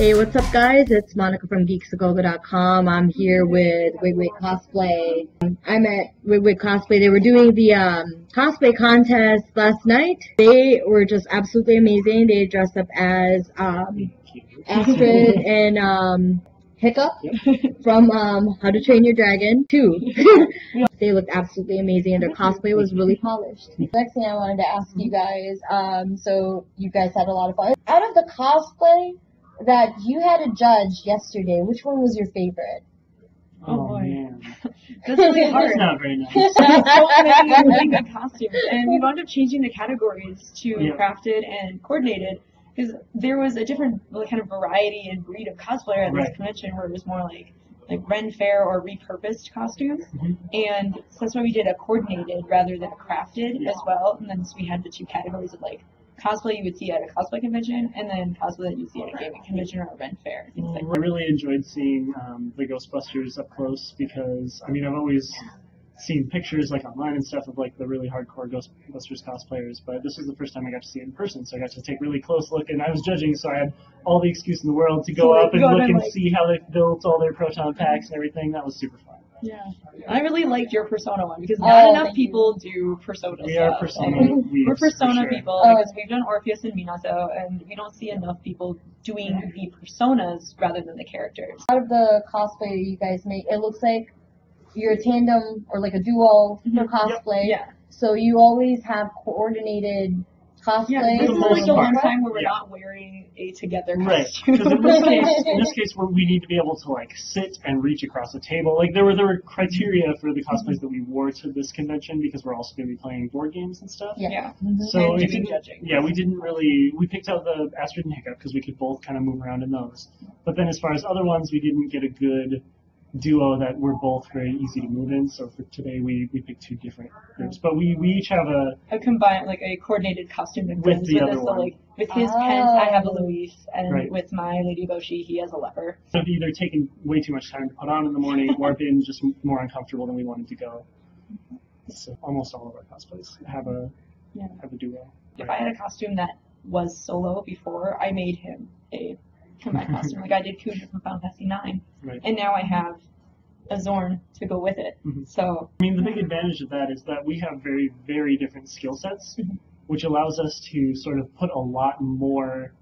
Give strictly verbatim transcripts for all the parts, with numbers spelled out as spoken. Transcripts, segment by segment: Hey, what's up, guys? It's Monica from Geeksagoga dot com. I'm here with Wig-Wig Cosplay. I'm at Wig-Wig Cosplay. They were doing the um, cosplay contest last night. They were just absolutely amazing. They dressed up as um, Astrid and um, Hiccup from um, How to Train Your Dragon two. They looked absolutely amazing, and their cosplay was really polished. Next thing I wanted to ask you guys, um, so you guys had a lot of fun. Out of the cosplay that you had to judge yesterday, which one was your favorite? Oh, boy. Man. That's really hard. That's not very nice. There's so many really good costumes, and we wound up changing the categories to yeah. crafted and coordinated, because there was a different like, kind of variety and breed of cosplayer at right. this convention, where it was more like like Ren Fair or repurposed costumes, mm-hmm. and so that's why we did a coordinated rather than a crafted yeah. as well, and then so we had the two categories of like cosplay you would see at a cosplay convention, and then cosplay that you see at a gaming convention or a Ren Fair. Things like that. I really enjoyed seeing um, the Ghostbusters up close, because I mean I've always seen pictures like online and stuff of like the really hardcore Ghostbusters cosplayers, but this was the first time I got to see it in person, so I got to take a really close look, and I was judging, so I had all the excuse in the world to go so up and look and like, see how they built all their proton packs and everything. That was super fun. Yeah. I really liked your Persona one, because not oh, enough people you. do Persona we stuff. Are persona we're Persona sure. people, oh, because we've done Orpheus and Minato, and we don't see enough people doing the Personas rather than the characters. Out of the cosplay you guys make, it looks like you're a tandem or like a duo mm-hmm. for cosplay, yep. yeah. so you always have coordinated cosplay. Yeah, this is like the one time where we're yeah. not wearing a together costume. Right, because in this case, in this case where we need to be able to like sit and reach across a table. Like there were there were criteria for the cosplays mm-hmm. that we wore to this convention, because we're also going to be playing board games and stuff. Yeah. yeah. Mm-hmm. So and it judging. Yeah, we didn't really we picked out the Astrid and Hiccup because we could both kind of move around in those. But then as far as other ones, we didn't get a good duo that we're both very easy to move in, so for today we, we picked two different groups, but we, we each have a a combined like a coordinated costume that with the with other us, one. So like with his oh. pen I have a Louise, and right. with my Lady Boshi he has a leper. I've either taken way too much time to put on in the morning or been just more uncomfortable than we wanted to go. So almost all of our cosplays have a yeah. have a duo. If right. I had a costume that was solo before, I made him a combined costume. Like I did Kuja from Final Fantasy Nine, right. and now I have a Zorn to go with it. Mm-hmm. So I mean, the big advantage of that is that we have very, very different skill sets, mm-hmm. which allows us to sort of put a lot more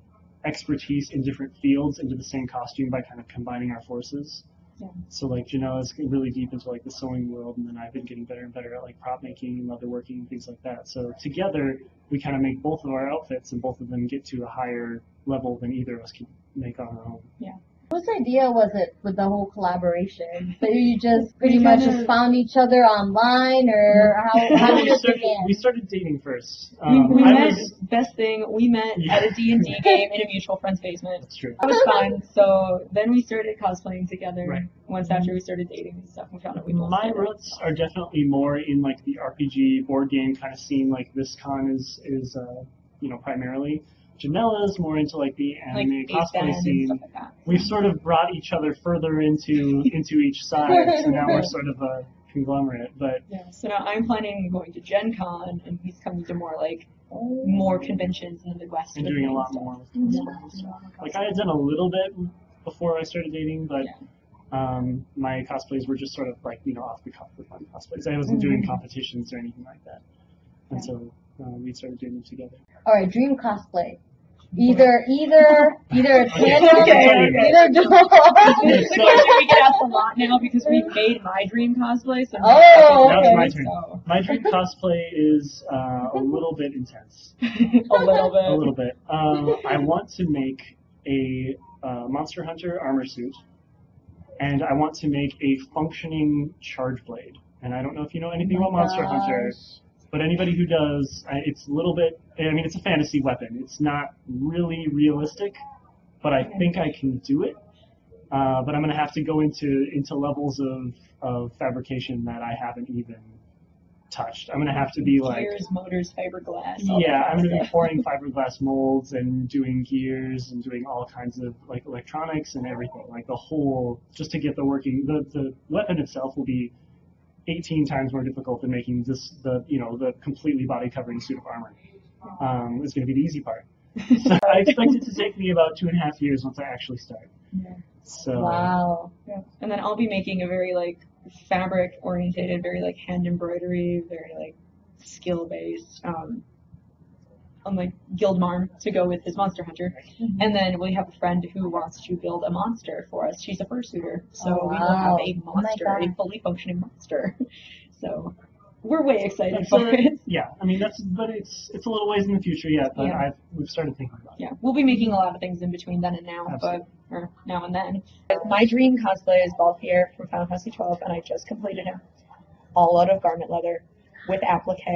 expertise in different fields into the same costume by kind of combining our forces. Yeah. So like Genoa's really deep into like the sewing world, and then I've been getting better and better at like prop making and leatherworking and things like that. So together we kind of make both of our outfits, and both of them get to a higher level than either of us can make on our own. Yeah. Whose idea was it with the whole collaboration? So you just pretty much just found each other online, or how, how did it begin? We started dating first. Um, we, we I met, was, best thing, we met yeah. at a D and D game in a mutual friend's basement. That's true. That was fun, so then we started cosplaying together right. once after we started dating and stuff. We found out we both My roots are definitely more in like the R P G board game kind of scene, like this con is, is uh, you know, primarily. Janella's more into like the anime like cosplay scene. Like We've sort of brought each other further into into each side, so now we're sort of a conglomerate. But yeah, so now I'm planning going to Gen Con, and he's coming to more like more conventions in the Midwest. And doing a lot stuff. more. Mm-hmm. yeah. Like I had done a little bit before I started dating, but. Yeah. Um, my cosplays were just sort of like, you know, off the cuff with fun cosplays. I wasn't mm-hmm. doing competitions or anything like that, and yeah. so um, we started doing them together. All right, dream cosplay. Either, either, either a tandem, okay, or okay. either duo. This is the question we get asked a lot now, because we've made my dream cosplay. So oh, okay. That was my dream. So. My dream cosplay is uh, a little bit intense. a little bit. A little bit. Um, I want to make a uh, Monster Hunter armor suit, and I want to make a functioning charge blade. And I don't know if you know anything oh about Monster gosh. Hunter. But anybody who does, it's a little bit, I mean, it's a fantasy weapon. It's not really realistic, but I think I can do it. Uh, but I'm going to have to go into into levels of, of fabrication that I haven't even touched. I'm going to have to be like... Gears, motors, fiberglass. Yeah, I'm going to be pouring fiberglass molds and doing gears and doing all kinds of like electronics and everything. Like the whole, just to get the working, the, the weapon itself will be eighteen times more difficult than making this the you know the completely body covering suit of armor. Um, it's going to be the easy part. I expect it to take me about two and a half years once I actually start. Yeah. So, wow. Yeah. And then I'll be making a very, like, fabric-oriented, very, like, hand embroidery, very, like, skill-based, um, on, like, Guildmarm to go with his Monster Hunter. Mm-hmm. And then we have a friend who wants to build a monster for us. She's a fursuiter, so oh, wow. we will have a monster, oh a fully functioning monster. So... We're way excited so, for it. Yeah, I mean that's, but it's it's a little ways in the future yet. But yeah. I've we've started thinking about it. Yeah, we'll be making a lot of things in between then and now, Absolutely. but or now and then. My dream cosplay is Ball Pierre from Final Fantasy twelve, and I just completed him, all out of garment leather, with applique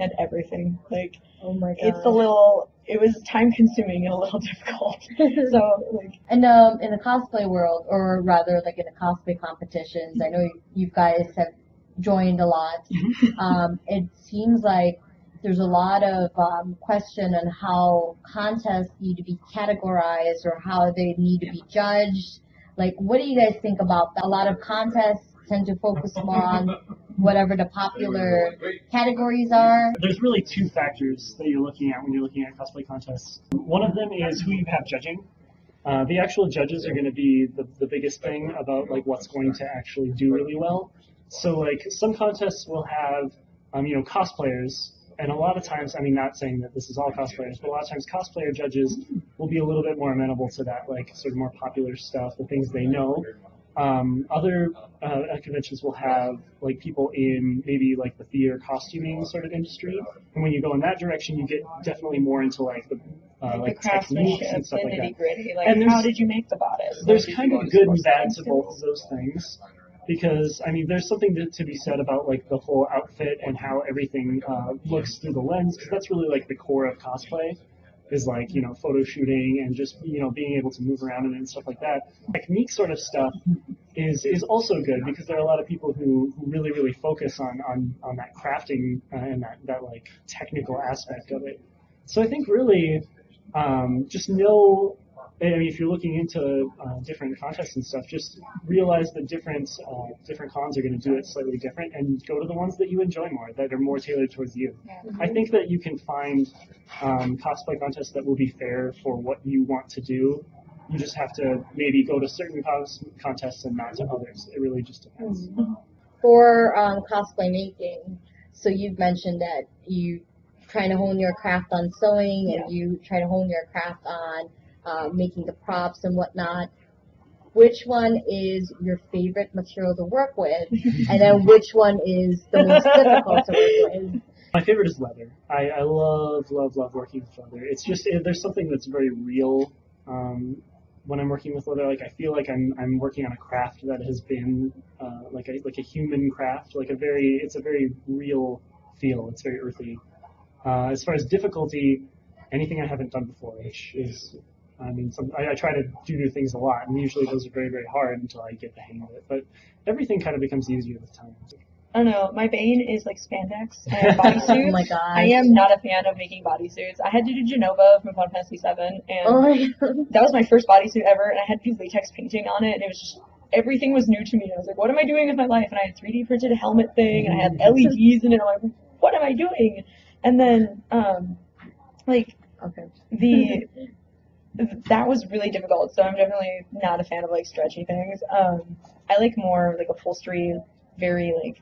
and everything. Like, oh my god, it's a little. It was time consuming and a little difficult. So like, and um, in the cosplay world, or rather, like in the cosplay competitions, I know you, you guys have. joined a lot. Um, it seems like there's a lot of um, question on how contests need to be categorized or how they need to be judged. Like, what do you guys think about that? A lot of contests tend to focus more on whatever the popular categories are. There's really two factors that you're looking at when you're looking at cosplay contests. One of them is who you have judging. Uh, the actual judges are going to be the, the biggest thing about like what's going to actually do really well. So, like, some contests will have, um, you know, cosplayers, and a lot of times, I mean, not saying that this is all cosplayers, but a lot of times cosplayer judges will be a little bit more amenable to that, like, sort of more popular stuff, the things they know. Um, other uh, conventions will have, like, people in maybe, like, the theater costuming sort of industry, and when you go in that direction, you get definitely more into, like, the Uh, like, like techniques and stuff like that. Gritty, like, and how did you make the bodice? There's kind of good and bad to both of those things. Because, I mean, there's something to, to be said about, like, the whole outfit and how everything uh, looks through the lens, because that's really, like, the core of cosplay is, like, you know, photo shooting and just, you know, being able to move around and, and stuff like that. Technique sort of stuff is is also good, because there are a lot of people who, who really, really focus on, on, on that crafting and that, that, like, technical aspect of it. So I think really um, just know... I mean, if you're looking into uh, different contests and stuff, just realize that different uh, different cons are going to do it slightly different, and go to the ones that you enjoy more, that are more tailored towards you. Mm-hmm. I think that you can find um, cosplay contests that will be fair for what you want to do. You just have to maybe go to certain cos contests and not to others. It really just depends. Mm-hmm. For um, cosplay making, so you've mentioned that you try to hone your craft on sewing, and yeah. you try to hone your craft on Uh, making the props and whatnot. Which one is your favorite material to work with, and then which one is the most difficult to work with? My favorite is leather. I, I love, love, love working with leather. It's just it, there's something that's very real um, when I'm working with leather. Like I feel like I'm I'm working on a craft that has been uh, like a like a human craft. Like a very it's a very real feel. It's very earthy. Uh, as far as difficulty, anything I haven't done before, which is I mean, some, I, I try to do new things a lot, and usually those are very, very hard until I get the hang of it. But everything kind of becomes easier with time. I don't know. My bane is like spandex and bodysuits. Oh my god! I am not a fan of making bodysuits. I had to do Genova from Final Fantasy seven, and oh that was my first bodysuit ever. And I had to do latex painting on it, and it was just everything was new to me. I was like, what am I doing with my life? And I had three D printed a helmet thing, and I had L E Ds in it. And I'm like, what am I doing? And then, um, like, okay, the that was really difficult, so I'm definitely not a fan of, like, stretchy things. Um, I like more, like, upholstery, very, like,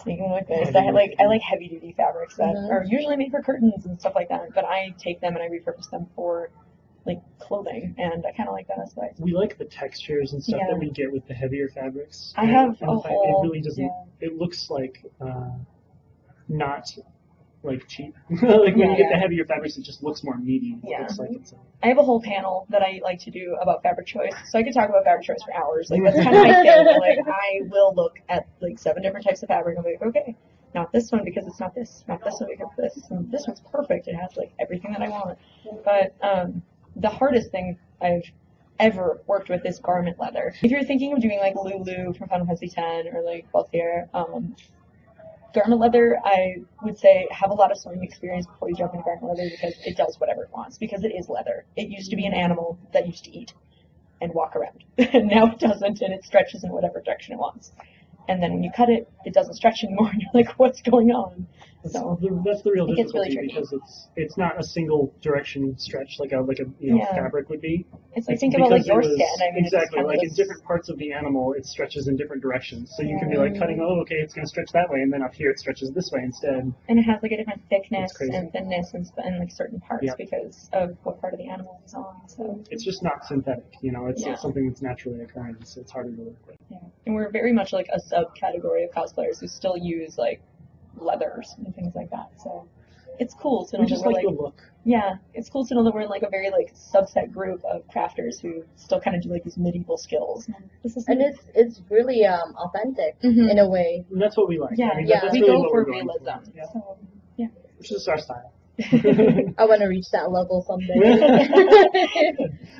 speaking like this, I like I like heavy-duty fabrics that mm-hmm. are usually made for curtains and stuff like that, but I take them and I repurpose them for, like, clothing, and I kind of like that aspect. We like the textures and stuff yeah. that we get with the heavier fabrics. I have and a whole... It really doesn't... Yeah. It looks like uh, not... like cheap. Like when yeah, you get yeah. the heavier fabrics, it just looks more meaty. Yeah. Looks like it's a... I have a whole panel that I like to do about fabric choice, so I could talk about fabric choice for hours. Like that's kind of my thing. Like I will look at like seven different types of fabric and be like, okay, not this one because it's not this, not this one because it's this, and this one's perfect. It has like everything that I want. But um, the hardest thing I've ever worked with is garment leather. If you're thinking of doing like Lulu from Final Fantasy ten or like Ball Pierre, um garment leather, I would say, have a lot of sewing experience before you jump into garment leather because it does whatever it wants, because it is leather. It used to be an animal that used to eat and walk around. And now it doesn't, and it stretches in whatever direction it wants. And then when you cut it, it doesn't stretch anymore, and you're like, what's going on? So that's the real difficulty, it gets really tricky. Because it's it's not a single direction stretch like a like a you know yeah. fabric would be. It's like it's think about like your skin. I mean, exactly, it's like in different parts of the animal, it stretches in different directions. So you yeah. can be like cutting, oh, okay, it's going to stretch that way, and then up here it stretches this way instead. And it has like a different thickness and thinness and, and like certain parts yeah. because of what part of the animal is on. So it's just not synthetic, you know. It's, yeah. it's something that's naturally occurring, so it's harder to work with. Yeah, and we're very much like a subcategory of cosplayers who still use like. leathers and things like that, so it's cool to know that we're like, like yeah, it's cool to know that we're in like a very like subset group of crafters who still kind of do like these medieval skills. And, this is and it's it's really um authentic mm-hmm. in a way. And that's what we like. Yeah, I mean, yeah. That's we really go for realism. Yeah. So, yeah, which is our style. I want to reach that level someday.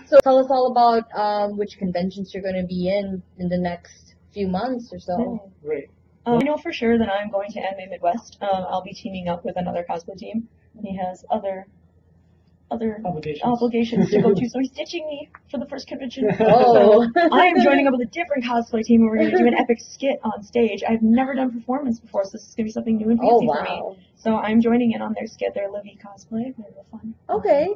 So tell us all about um which conventions you're going to be in in the next few months or so. Yeah. Right. Um, I know for sure that I'm going to Anime Midwest. Um, I'll be teaming up with another cosplay team. He has other other obligations, obligations to go to, so he's ditching me for the first convention. Oh, I am joining up with a different cosplay team, and we're going to do an epic skit on stage. I've never done performance before, so this is going to be something new and fancy oh, wow. for me. So I'm joining in on their skit, their Livy cosplay. They're real fun. Okay.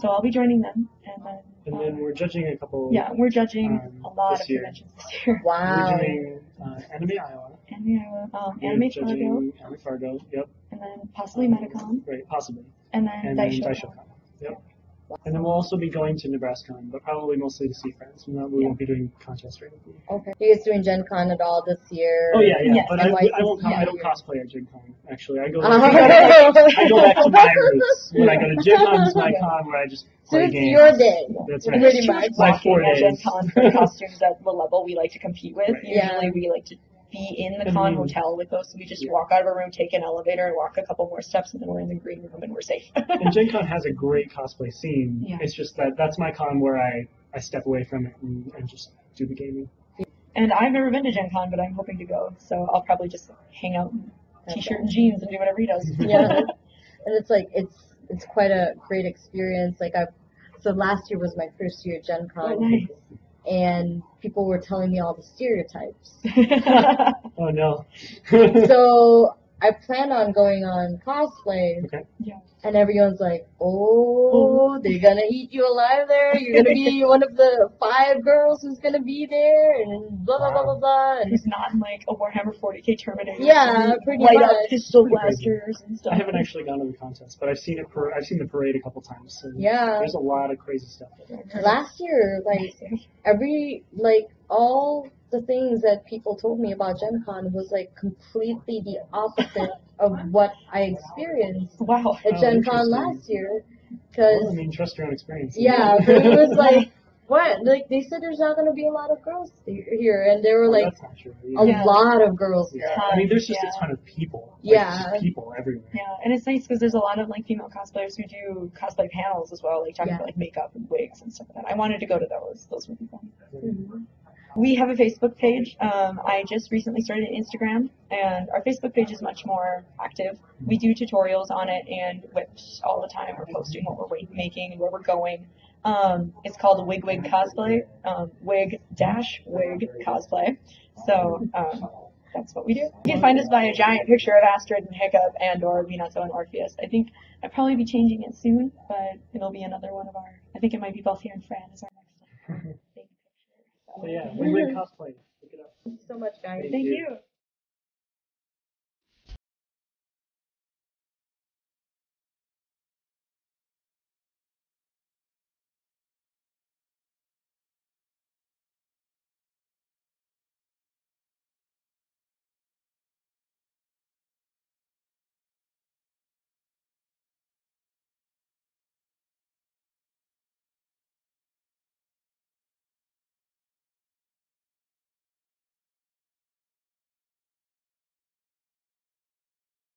So I'll be joining them, and then. And um, then we're judging a couple. Yeah, we're judging um, a lot of year. conventions this year. Wow. We're doing uh, Anime Iowa. Anime Iowa. Um, Anime Fargo. Anime Fargo. Yep. And then possibly um, Medicom. Right, possibly. And then Daishokan. Yep. And then we'll also be going to Nebraska, but probably mostly to see friends. We yeah. won't be doing contests or anything. Okay. You guys doing Gen Con at all this year? Oh, yeah, yeah. Yes. But I, I, won't com- yeah. I don't cosplay at Gen Con, actually. I go, uh-huh. I go back to my roots. When I go to Gen Con, it's my con where I just play so games. It's your day. That's right. Pretty much. My four days. Gen Con for costumes at the level we like to compete with. Right. Usually yeah. we like to be in the con mm-hmm. hotel with us. We just yeah. walk out of a room, take an elevator, and walk a couple more steps, and then we're in the green room and we're safe. And Gen Con has a great cosplay scene. Yeah. It's just that that's my con where I, I step away from it and, and just do the gaming. And I've never been to Gen Con, but I'm hoping to go. So I'll probably just hang out in t-shirt and jeans and do whatever he does. Yeah. And it's like, it's it's quite a great experience. Like I've, so last year was my first year at Gen Con. Oh, nice. And people were telling me all the stereotypes. Oh, no. So I plan on going on cosplay. Okay. Yeah. And everyone's like, oh, they're going to eat you alive there. You're going to be one of the five girls who's going to be there. And blah, blah, blah, blah, blah. And it's not like a Warhammer forty K Terminator. Yeah, pretty light much. Light up pistol blasters and stuff. I haven't actually gone to the contest, but I've seen it. Per- I've seen the parade a couple times. So yeah. There's a lot of crazy stuff. Last year, like, every, like, all the things that people told me about Gen Con was, like, completely the opposite of what I experienced wow. at Gen oh, Con last year. Cause, well, I mean, trust your own experience. Yeah, but it was like, what? Like, they said there's not going to be a lot of girls here, and there were, like, oh, yeah. a yeah. lot of girls here. Yeah. I mean, there's just yeah. a ton of people. Like, yeah. Just people everywhere. Yeah, and it's nice because there's a lot of, like, female cosplayers who do cosplay panels as well, like, talking yeah. about, like, makeup and wigs and stuff like that. I wanted to go to those. Those would be fun. Mm-hmm. We have a Facebook page. Um, I just recently started Instagram, and our Facebook page is much more active. We do tutorials on it and whips all the time. We're posting what we're making and where we're going. Um, it's called Wig-Wig Cosplay, um, Wig-Wig Cosplay. So um, that's what we do. You can find us by a giant picture of Astrid and Hiccup and or Minato and Orpheus. I think I'll probably be changing it soon, but it'll be another one of our, I think it might be Ball Pierre and Fran is our next one. So yeah, we win cosplay. Look it up. Thank you so much, guys. Thank, Thank you. you.